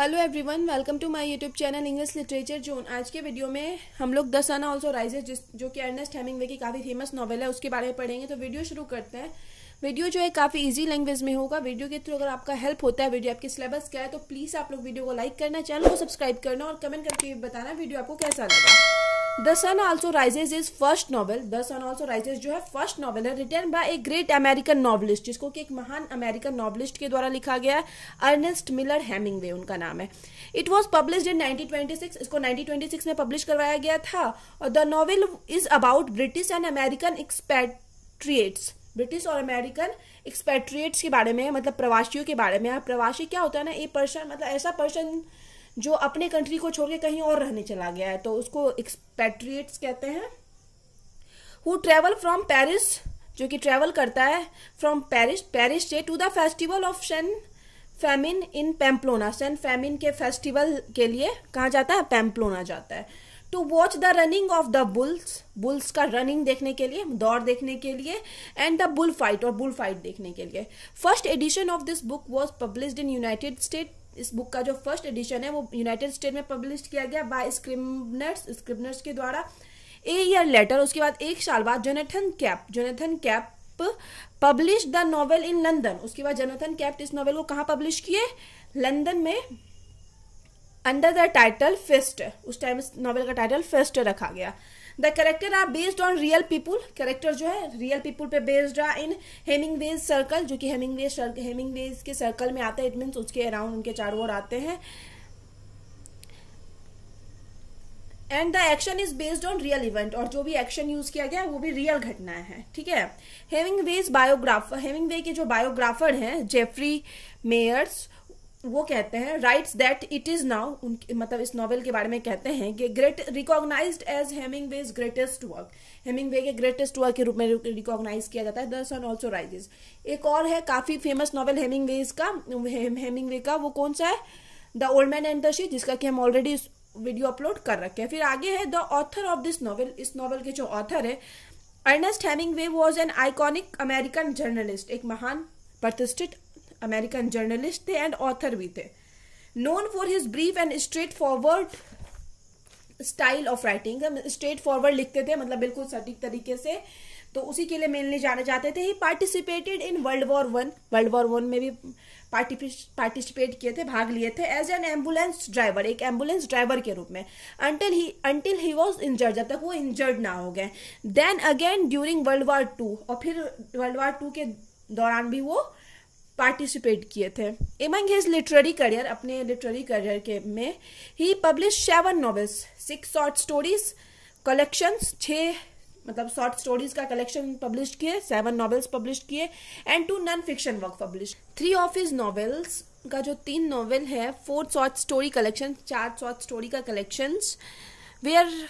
Hello everyone, welcome to my YouTube channel English literature zone. आज के video में हम लोग द सन ऑल्सो राइजेस, जो कि अर्नेस्ट हेमिंग्वे की काफ़ी फेमस नॉवेल है, उसके बारे में पढ़ेंगे। तो वीडियो शुरू करते हैं। वीडियो जो है काफ़ी इजी लैंग्वेज में होगा। वीडियो के थ्रू अगर आपका हेल्प होता है, वीडियो आपके सिलेबस का है, तो प्लीज़ आप लोग वीडियो को लाइक करना, चैनल को सब्सक्राइब करना और कमेंट करके बताना वीडियो आपको कैसा लगा। The sun also rises is first novel. The sun also rises जो है फर्स्ट नॉवल है, written by a great American novelist, जिसको कि एक महान अमेरिकन नॉवलिस्ट के द्वारा लिखा गया है। अर्नेस्ट मिलर हेमिंग्वे उनका नाम है। इट वॉज पब्लिश इन 1926, इसको 1926 में पब्लिश करवाया गया था। और the novel is about British and American expatriates, British और अमेरिकन एक्सपेट्रिएट्स के बारे में, मतलब प्रवासियों के बारे में। प्रवासी क्या होता है ना, ये पर्सन, मतलब ऐसा पर्सन जो अपने कंट्री को छोड़ के कहीं और रहने चला गया है, तो उसको एक्सपेट्रिएट्स कहते हैं। हु ट्रेवल फ्रॉम पेरिस, जो कि ट्रेवल करता है फ्रॉम पेरिस से to the festival of San Fermin in Pamplona. San Fermin के फेस्टिवल के लिए कहाँ जाता है? पैम्पलोना जाता है। To watch the running of the bulls, bulls का रनिंग देखने के लिए, दौड़ देखने के लिए। एंड द बुल फाइट, और बुल फाइट देखने के लिए। First edition of this book was published in United State. इस बुक का जो फर्स्ट एडिशन है वो यूनाइटेड स्टेट में पब्लिश किया गया बाय स्क्रिबनर्स के द्वारा। ए ईयर लेटर, उसके बाद एक साल बाद, Jonathan Cape publish the novel in London. उसके बाद जोनाथन कैप इस नॉवेल को कहाँ पब्लिश किए? लंदन में, अंडर द टाइटल फेस्ट। उस टाइम इस नॉवेल का टाइटल फेस्ट रखा गया। The character are based on real people, character जो है रियल पीपुल पे बेस्ड रहा। इन हेमिंग्वेज सर्कल, जो कि हेमिंग्वेज के सर्कल में आता है, इट मीन्स उसके अराउंड, उनके चारों ओर आते हैं। And the action is based on real event, और जो भी एक्शन यूज किया गया वो भी रियल घटनाएं हैं, ठीक है। हेमिंग्वेज बायोग्राफर, हेमिंग्वे के जो बायोग्राफर हैं जेफरी मेयर्स, वो कहते हैं writes that it is now, उनके मतलब इस नॉवेल के बारे में कहते हैं कि great recognised as Hemingway's greatest work, Hemingway के ग्रेटेस्ट वर्क के रूप में रिकॉग्नाइज किया जाता है द सन ऑल्सो राइजेस। एक और है काफी फेमस नॉवेल हेमिंग्वेज का, हेमिंग्वे का, वो कौन सा है? The old man and the sea, जिसका कि हम ऑलरेडी वीडियो अपलोड कर रखे हैं। फिर आगे है the author of this novel, इस नॉवेल के जो ऑथर है Ernest Hemingway was an iconic American journalist, एक महान प्रतिष्ठित अमेरिकन जर्नलिस्ट थे एंड ऑथर भी थे। Known for his brief and straight forward style of writing, straight forward लिखते थे, मतलब बिल्कुल सटीक तरीके से, तो उसी के लिए मेनली जाने जाते थे। He participated in world war 1, world war 1 में भी पार्टिसिपेट किए थे, भाग लिए थे, एज एन एम्बुलेंस ड्राइवर, एक एम्बुलेंस ड्राइवर के रूप में। अंटिल ही वॉज इंजर्ड, जब तक वो इंजर्ड ना हो गए। Then again during world war 2, और फिर वर्ल्ड वॉर 2 के दौरान भी वो पार्टिसिपेट किए थे। एमंग हिज लिटरेरी करियर, अपने लिटरेरी करियर के में ही publish 7 novels, 6 short stories collections, 6 मतलब शॉर्ट स्टोरीज का कलेक्शन पब्लिश किए, 7 नॉवेल्स पब्लिश किए and 2 non fiction work publish. 3 of his novels का जो 3 नॉवेल है, 4 short story collection, 4 short story का collections were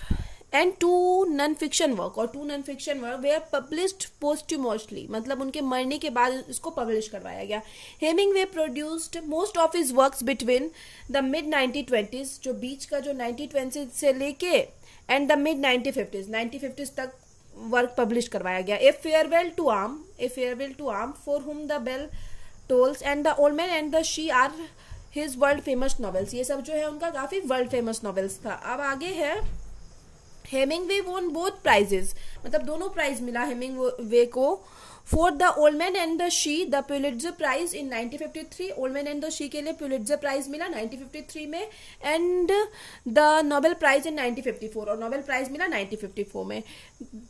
and 2 non fiction work, और 2 non fiction work way are published posthumously, मतलब उनके मरने के बाद इसको पब्लिश करवाया गया। Hemingway produced most of his works between the mid 1920s, जो बीच का जो 1920 से लेके एंड द मिड 1950s तक वर्क पब्लिश करवाया गया। A farewell to arm, a farewell to arm, for whom the bell tolls and the old man and the sea are his world famous novels. ये सब जो है उनका काफ़ी world famous novels था। अब आगे है हेमिंग्वे वोन बोथ प्राइजेस, मतलब दोनों प्राइज मिला हेमिंग्वे को। For the old man and the sea the Pulitzer prize in 1953, old man and the sea के लिए पुलिट्जर प्राइज मिला 1953 में, and the Nobel prize in 1954, और नोबेल प्राइज मिला 1954 में।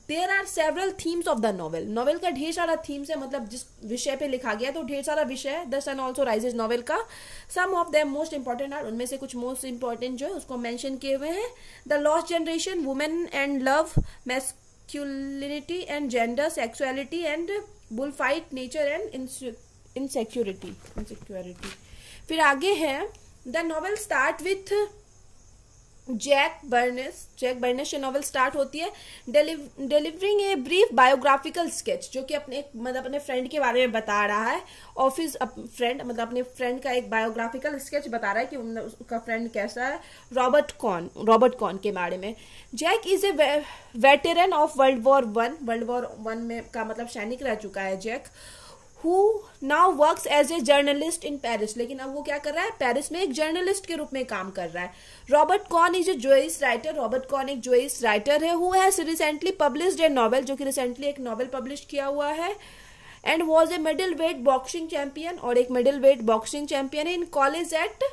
There are several themes of the novel, novel का ढेर सारा थीम्स है, मतलब जिस विषय पे लिखा गया तो ढेर सारा विषय the sun also rises novel का। Some of the most important are, उनमें से कुछ मोस्ट इंपॉर्टेंट जो है उसको मेंशन किए हुए हैं। The lost generation, women and love, masculinity and gender, sexuality and bullfight, nature and insecurity. फिर आगे है the novel start with Jack Barnes, Jack Barnes novel start होती है delivering a brief biographical sketch, जो कि अपने मतलब अपने फ्रेंड के बारे में बता रहा है। ऑफिस फ्रेंड, मतलब अपने फ्रेंड का एक बायोग्राफिकल स्केच बता रहा है कि उसका फ्रेंड कैसा है, रॉबर्ट कॉन के बारे में। Jack is a veteran of world war 1, world war 1 में का मतलब सैनिक रह चुका है Jack. who now works as a journalist in Paris. लेकिन अब वो क्या कर रहा है, पेरिस में एक जर्नलिस्ट के रूप में काम कर रहा है. Robert Cohn is a Jewish writer, Robert Cohn एक जोइस राइटर है who has recently published a novel, जो कि रिसेंटली एक नॉवल पब्लिश किया हुआ है. And was a middle weight boxing champion, और एक मिडिल वेट बॉक्सिंग चैंपियन है इन कॉलेज एट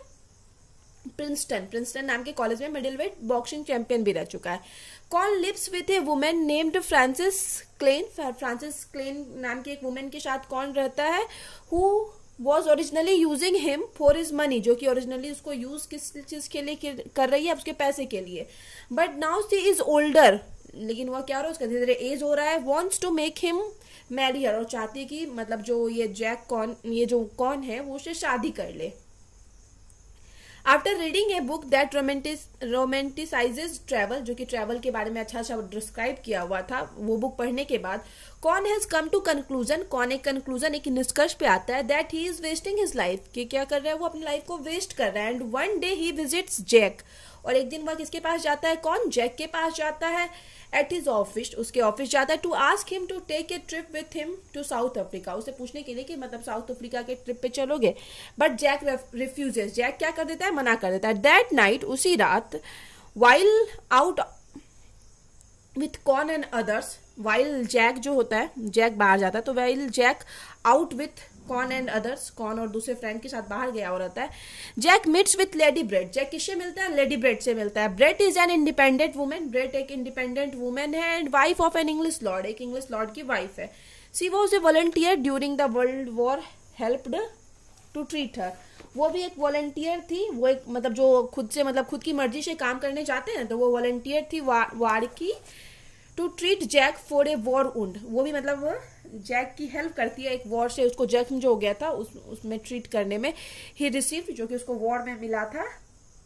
प्रिंसटन नाम के कॉलेज में मिडिल वेट बॉक्सिंग चैंपियन भी रह चुका है. Cohn lives with a women named Frances Clyne, Frances Clyne नाम की एक वुमेन के साथ कॉन रहता है who was originally using him for his money, जो कि ओरिजिनली उसको यूज किस चीज के लिए कर रही है, उसके पैसे के लिए. But now she is older, लेकिन वह क्या हो रहा है, उसका धीरे धीरे एज हो रहा है. Wants to make him marry her, और चाहती है कि मतलब जो ये जैक कॉन, ये जो कॉन है वो उससे शादी कर ले. After reading a book that romanticizes travel, जो कि ट्रैवल के बारे में अच्छा अच्छा डिस्क्राइब किया हुआ था, वो बुक पढ़ने के बाद Cohn has come to conclusion, Cohn एक कंक्लूजन, एक निष्कर्ष पे आता है that he is wasting his life, कि क्या कर रहा है वो अपनी लाइफ को वेस्ट कर रहा है. And one day he visits Jack, और एक दिन वह किसके पास जाता है, कॉन जैक के पास जाता है एट हिज ऑफिस, उसके ऑफिस जाता है, to ask him to take a trip with him to South Africa, उसे पूछने के लिए कि मतलब साउथ अफ्रीका के ट्रिप पे चलोगे. बट जैक रिफ्यूजेस, जैक क्या कर देता है, मना कर देता है. दैट नाइट, उसी रात, while out with Cohn and others, while Jack जो होता है, जैक बाहर जाता है, तो while Jack out with Cohn and others, Cohn और दूसरे फ्रेंड के साथ बाहर गया हो रहता है, Jack meets with lady Brett, Jack किससे मिलता है, लेडी ब्रेट से मिलता है. Brett is an independent women, Brett एक इंडिपेंडेंट वुमेन है and wife of an English lord, एक इंग्लिश लॉर्ड की वाइफ है. She was a volunteer during the world war, helped to treat her, वो भी एक वॉलंटियर थी, वो एक मतलब जो खुद से मतलब खुद की मर्जी से काम करने जाते हैं, तो वो वॉलंटियर थी वार की, to treat Jack for a war wound, वो भी मतलब जैक की हेल्प करती है एक वॉर से, उसको जख्म जो हो गया था उसमें ट्रीट करने में. ही रिसीव्ड, जो कि उसको वॉर में मिला था,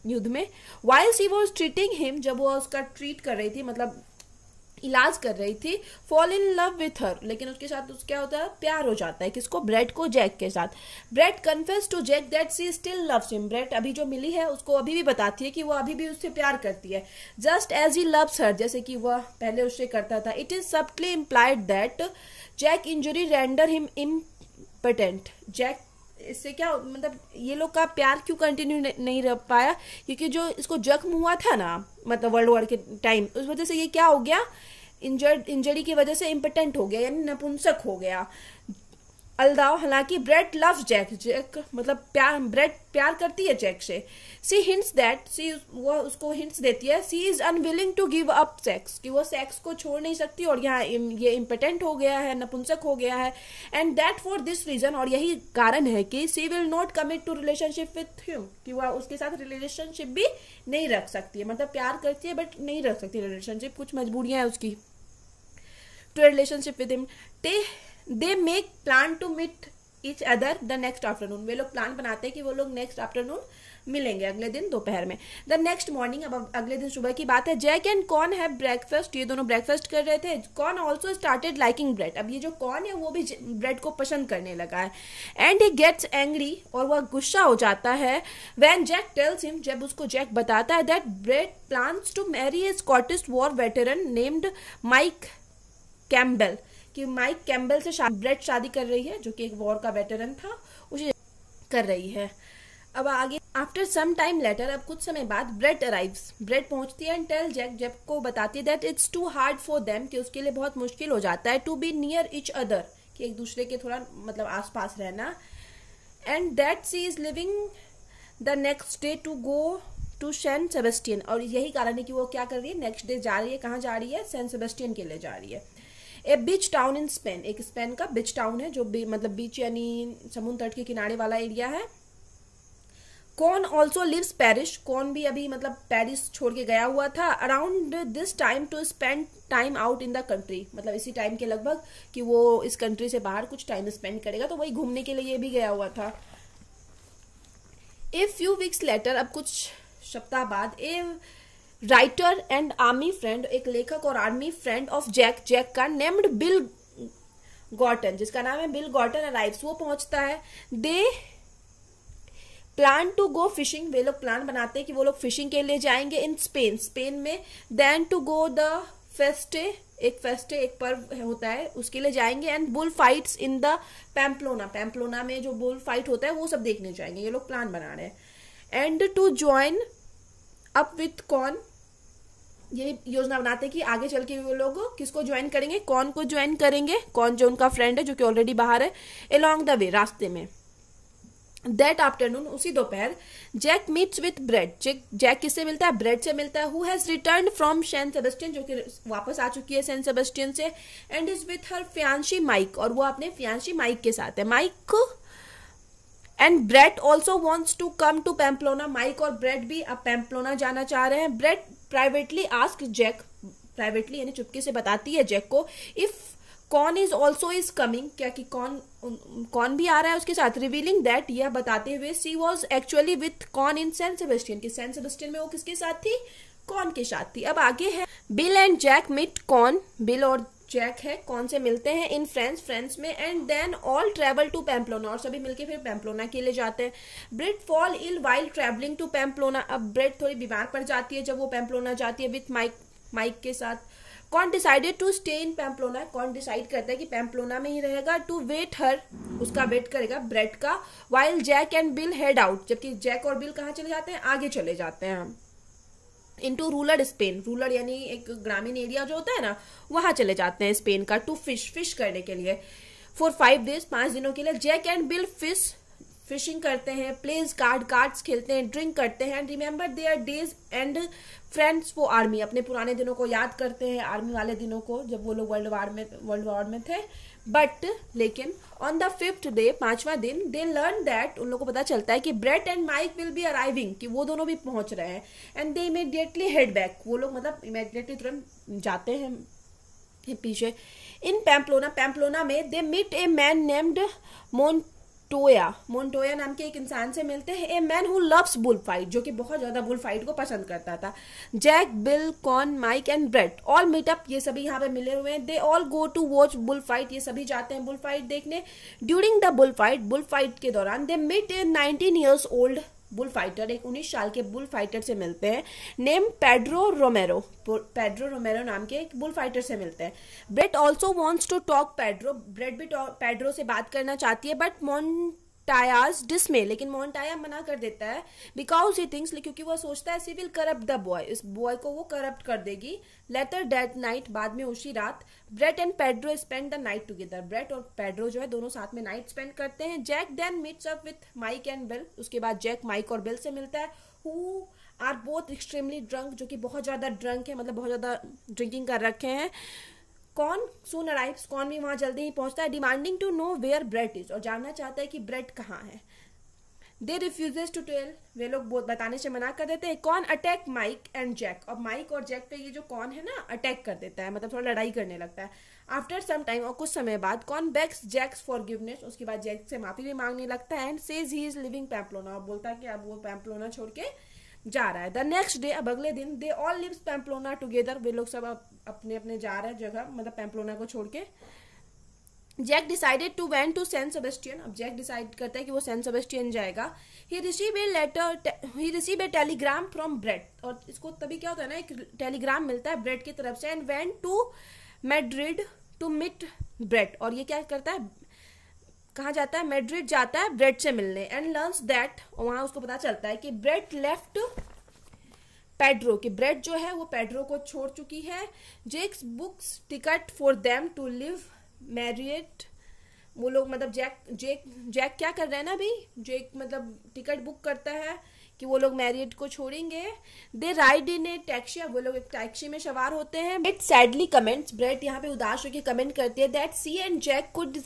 युद्ध में. While she was treating him, जब वो उसका ट्रीट कर रही थी मतलब इलाज कर रही थी, fall in love with her, लेकिन उसके साथ उस क्या होता है, प्यार हो जाता है. किसको, ब्रेट को जैक के साथ. Brett confess to Jack that she still loves him, Brett अभी जो मिली है उसको अभी भी बताती है कि वो अभी भी उससे प्यार करती है, just as he loves her, जैसे कि वह पहले उससे करता था. It is subtly implied that Jack injury render him important, Jack इससे क्या मतलब ये लोग का प्यार क्यों कंटिन्यू नहीं रह पाया, क्योंकि जो इसको जख्म हुआ था ना मतलब वर्ल्ड वॉर के टाइम, उस वजह से ये क्या हो गया, इंजरी की वजह से इम्पोर्टेंट हो गया, यानी नपुंसक हो गया. अल्दाओ, हालांकि ब्रेट लव्स जैक, जैक मतलब प्यार, ब्रेट प्यार करती है जैक से. सी हिंट्स दैट, सी वो उसको हिंट्स देती है, she is unwilling to give up sex, कि वो सेक्स को छोड़ नहीं सकती और यहाँ ये इम्पोर्टेंट हो गया है, नपुंसक हो गया है. And that for this reason, और यही कारण है कि she will not commit to relationship with him, कि वह उसके साथ रिलेशनशिप भी नहीं रख सकती है, मतलब प्यार करती है बट नहीं रख सकती रिलेशनशिप, कुछ मजबूरियाँ हैं उसकी to relationship with him. They make plan to meet each other the next afternoon, वे लोग प्लान बनाते हैं कि वो लोग नेक्स्ट आफ्टरनून मिलेंगे, अगले दिन दोपहर में. द नेक्स्ट मॉर्निंग, अब अगले दिन सुबह की बात है. Jack and Cohn have breakfast, ये दोनों ब्रेकफास्ट कर रहे थे. Cohn also started liking Brett, अब ये जो कॉन है वो भी ब्रेड को पसंद करने लगा है. एंड ही गेट्स एंग्री, और वह गुस्सा हो जाता है. वैन जैक टेल्स हिम, जब उसको जैक बताता है that Brett plans to marry a Scottish war veteran named Mike Campbell, कि माइक कैम्बेल से ब्रेट शादी कर रही है, जो कि एक वॉर का वेटरन था, उसे कर रही है. अब आगे, आफ्टर सम टाइम लेटर, अब कुछ समय बाद, ब्रेट अराइव्स, ब्रेट पहुंचती है. एंड टेल जैक, जैक को बताती है that it's too hard for them, कि उसके लिए बहुत मुश्किल हो जाता है to be near each other, कि एक दूसरे के थोड़ा मतलब आसपास रहना. And that she is leaving the next day to go to San Sebastian, और यही कारण है कि वो क्या कर रही है, नेक्स्ट डे जा रही है, कहाँ जा रही है, सैन सेबेस्टियन के लिए जा रही है. A beach town in Spain, एक स्पेन का बीच टाउन है, जो मतलब बीच यानी समुद्र तट के किनारे वाला एरिया है. Cohn also lives Paris, Cohn भी अभी मतलब पेरिस छोड़ के गया हुआ था. Around this time to spend time out in the country, मतलब इसी टाइम के लगभग कि वो इस कंट्री से बाहर कुछ टाइम स्पेंड करेगा, तो वही घूमने के लिए ये भी गया हुआ था. ए फ्यू वीक्स लेटर, अब कुछ सप्ताह बाद, a writer and army friend, एक लेखक और army friend of Jack, Jack का नेम्ड बिल गॉर्टन, जिसका नाम है बिल गॉर्टन, अराइव्स, वो पहुंचता है. They plan to go fishing, वे लोग प्लान बनाते हैं कि वो लोग फिशिंग के लिए जाएंगे इन स्पेन, स्पेन में. Then to go the fiesta, एक फेस्ट है, एक पर्व होता है, उसके लिए जाएंगे. And bull fights in the Pamplona, Pamplona में जो बुल फाइट होता है वो सब देखने जाएंगे, ये लोग प्लान बना रहे हैं. And to join up with Cohn, ये योजना बनाते हैं कि आगे चल के वो लोग किसको ज्वाइन करेंगे, कौन को ज्वाइन करेंगे, कौन जो उनका फ्रेंड है जो कि ऑलरेडी बाहर है, अलॉन्ग द वे, रास्ते में. दैट आफ्टरनून, उसी दोपहर, Jack meets with Brett. Jack किससे मिलता है, ब्रेड से मिलता है. Who has return from San Sebastian, जो कि वापस आ चुकी है सैन सेबेस्टियन से. And is with her fiance Mike, और वो अपने फियांशी माइक के साथ है. Mike and Brett also wants to come to Pamplona, Mike और ब्रेड भी अब पैम्पलोना जाना चाह रहे हैं. Brett privately ask Jack, privately यानी चुपके से बताती है जैक को, इफ कौन इज ऑल्सो इज कमिंग, क्या कि कौन भी आ रहा है उसके साथ. रिवीलिंग दैट, यह बताते हुए, सी was actually with Cohn in San Sebastian, कि सैन सेबेस्टियन में वो किसके साथ थी, कौन के साथ थी. अब आगे है बिल एंड जैक मिट कौन, बिल और जैक है कौन से मिलते हैं इन फ्रांस, फ्रांस में. And then all travel to Pamplona, और सभी मिलके फिर पैम्पलोना के लिए जाते हैं. Brett fall ill while travelling to Pamplona, अब ब्रेड थोड़ी बीमार पड़ जाती है जब वो पैम्पलोना जाती है विथ माइक के साथ. Cohn decided to stay in Pamplona, Cohn decide करता है कि पैम्पलोना में ही रहेगा. टू वेट हर, उसका वेट करेगा ब्रेड का. While Jack and Bill head out, जबकि जैक और बिल कहाँ चले जाते हैं, आगे चले जाते हैं हम. इनटू रूरल स्पेन, रूरल यानी एक ग्रामीण एरिया जो होता है ना, वहां चले जाते हैं स्पेन का. टू फिश करने के लिए, फॉर 5 days, 5 दिनों के लिए. जैक एंड बिल फिशिंग करते हैं, प्लेज कार्ड्स खेलते हैं, ड्रिंक करते हैं. And remember their days and friends for army, अपने पुराने दिनों को याद करते हैं, आर्मी वाले दिनों को जब वो लोग वर्ल्ड वॉर में थे. बट लेकिन ऑन द 5th day, 5वां दिन, दे लर्न दैट, उन लोगों को पता चलता है कि Brett and Mike will be arriving, कि वो दोनों भी पहुंच रहे हैं. And they immediately head back, वो लोग मतलब इमीडिएटली तुरंत जाते हैं पीछे. इन पैम्पलोना में they meet a man named Montoya नाम के एक इंसान से मिलते हैं. A man who loves bull fight, जो कि बहुत ज्यादा बुल फाइट को पसंद करता था. Jack, Bill, Cohn, Mike and Brett all meet up, ये सभी यहाँ पे मिले हुए हैं. They all go to watch bull fight, ये सभी जाते हैं बुल फाइट देखने. ड्यूरिंग द बुल फाइट के दौरान they meet a 19 years old bull fighter, एक 19 साल के बुल फाइटर से मिलते हैं. नेम पेड्रो रोमेरो नाम के एक बुल फाइटर से मिलते हैं. Brett also wants to talk Pedro, Brett भी पेड्रो से बात करना चाहती है. बट मोन्टायाज डिसमे, लेकिन मोन्टाया मना कर देता है. बिकॉज ही थिंक्स, क्योंकि वो सोचता है, she will corrupt the boy, इस बॉय को वो करप्ट कर देगी. लेटर दैट नाइट, बाद में उसी रात, Brett and Pedro spend the night together, Brett और पेड्रो जो है दोनों साथ में नाइट स्पेंड करते हैं. Jack then meets up with Mike and Bill, उसके बाद जैक माइक और बिल से मिलता है. Who are both extremely drunk, जो कि बहुत ज़्यादा ड्रंक है, मतलब बहुत ज़्यादा ड्रिंकिंग कर रखे हैं. कौन सून अराइव्स, कौन भी वहाँ जल्दी ही पहुँचता है. Demanding to know where bread is, और जानना चाहता है कि ब्रेड कहाँ है. दे रिफ्यूजेस टू टेल, वे लोग बताने से मना कर देते हैं. कौन अटैक माइक एंड जैक, और माइक और जैक पे ये जो कौन है ना, अटैक कर देता है, मतलब थोड़ा लड़ाई करने लगता है. आफ्टर सम टाइम, और कुछ समय बाद, कौन बेक्स जैक्स फॉरगिवनेस, उसके बाद जैक से माफी भी मांगने लगता है. And says he is living Pamplona, और बोलता है कि अब वो पैम्पलोना छोड़ के जा रहा है. द नेक्स्ट डे, अब अगले दिन, they all leaves Pamplona together, वे लोग सब अपने अपने जा रहे हैं जगह, मतलब पैम्पलोना को छोड़ के. Jack decided to went to San Sebastian, अब जैक डिसाइड करता है कि वो सैन सेबेस्टियन जाएगा. He receive a telegram from Brett, और इसको तभी क्या होता है ना, एक टेलीग्राम मिलता है ब्रेड की तरफ से. And went to Madrid to meet Brett, और ये क्या करता है, कहाँ जाता है, मैड्रिड जाता है ब्रेड से मिलने. एंड लर्न्स दैट, वहाँ उसको पता चलता है कि ब्रेड लेफ्ट पेड्रो, कि ब्रेड जो है वो पेड्रो को छोड़ चुकी है. Jake's books ticket for them to leave Marriott, वो लोग मतलब जैक क्या कर रहे हैं ना अभी, जेक मतलब टिकट बुक करता है कि वो लोग मैरियट को छोड़ेंगे. दे राइड इन ए टैक्सी, वो लोग एक टैक्सी में सवार होते हैं. इट सैडली कमेंट्स, ब्रेड यहाँ पे उदास होकर कमेंट करती है. That she and Jack could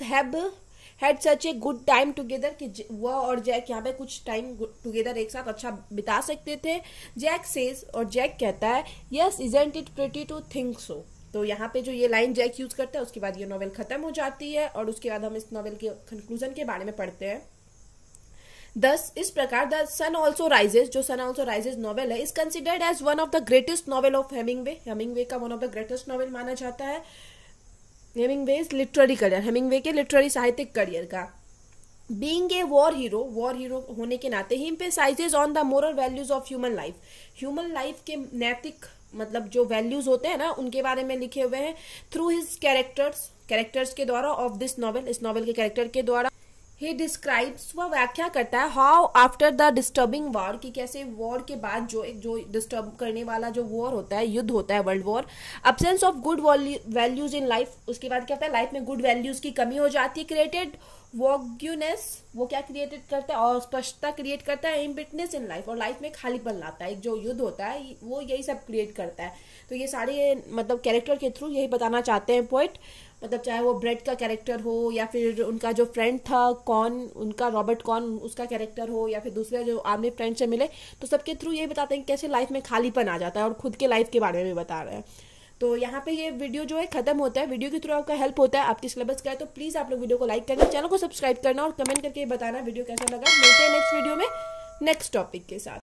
had such a good time together, कि वह और जैक यहाँ पे कुछ टाइम टुगेदर एक साथ अच्छा बिता सकते थे. जैक सेज, और जैक कहता है, yes isn't it pretty to think so. तो यहाँ पे जो ये लाइन जैक यूज करता है, उसके बाद ये नॉवेल खत्म हो जाती है, और उसके बाद हम इस नॉवेल के कंक्लूजन के बारे में पढ़ते हैं. दस इस प्रकार द सन ऑल्सो राइजेज, जो सन ऑल्सो राइजेज नॉवेल है, is considered as one of the greatest novel of Hemingway. Hemingway का one of the greatest novel माना जाता है. हेमिंगवेज लिटरेरी करियर, हेमिंगवे के लिटरेरी साहित्यिक करियर का. बींग ए वॉर हीरो होने के नाते ही इंपेसाइजेज on the moral values of human life, के नैतिक मतलब जो वैल्यूज होते हैं ना उनके बारे में लिखे हुए हैं थ्रू हिज कैरेक्टर्स के द्वारा ऑफ दिस नॉवेल, इस नॉवेल के कैरेक्टर के द्वारा ही डिस्क्राइब्स, वह व्याख्या करता है how after the disturbing war, कि कैसे वॉर के बाद जो डिस्टर्ब करने वाला जो वॉर होता है, युद्ध होता है, world war, absence of good values in life, उसके बाद क्या होता है लाइफ में गुड वैल्यूज की कमी हो जाती है, क्रिएटेड वॉग्यूनेस, वो क्या क्रिएटेड करता है और स्पष्टता क्रिएट करता है, इम्बिटनेस इन लाइफ, और लाइफ में खालीपन लाता है, जो युद्ध होता है वो यही सब क्रिएट करता है। तो ये सारे मतलब कैरेक्टर के थ्रू यही बताना चाहते हैं पोएट, मतलब चाहे वो ब्रेड का कैरेक्टर हो या फिर उनका जो फ्रेंड था कॉन, उनका रॉबर्ट कॉन उसका कैरेक्टर हो या फिर दूसरे जो आमने फ्रेंड से मिले, तो सबके थ्रू ये बताते हैं कैसे लाइफ में खालीपन आ जाता है और खुद के लाइफ के बारे में बता रहे हैं। तो यहाँ पे ये वीडियो जो है खत्म होता है, वीडियो के थ्रू आपका हेल्प होता है आपकी सिलेबस का है, तो प्लीज़ आप लोग वीडियो को लाइक करना, चैनल को सब्सक्राइब करना और कमेंट करके बताना वीडियो कैसा लगा। मिलते हैं नेक्स्ट वीडियो में नेक्स्ट टॉपिक के साथ।